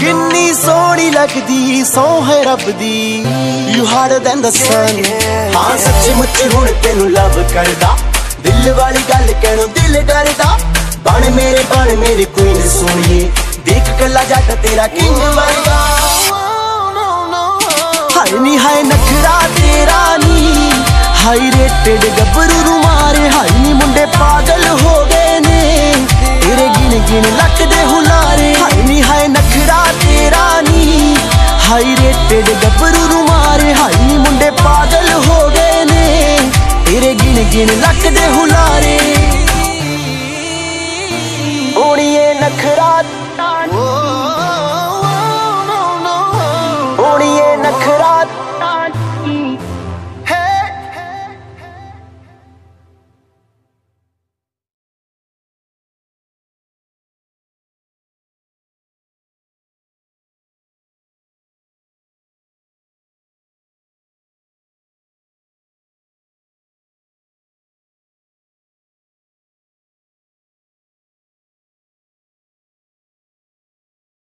किन्नी सोनी लगदी सोह रब दी You harder than the sun हाँ सच मुच हुण तेनू लव करदा दिल वाली गल कहणों दिल डरदा बन मेरे क्वीन सोनिए देख कला जाट तेरा किंग बनदा हाय नी हाय नखरा तेरा नी हाई रेटेड गबरू नू मारे हाय नी मुंडे पागल हो गए ने तेरे गिन गिन लक दे हुलारे हाय नी हाय नखरा तेरा नी हाई रेटेड गबरू नू मारे हाय नी मुंडे पागल हो गए ने तेरे गिन गिन लक दे हुलारे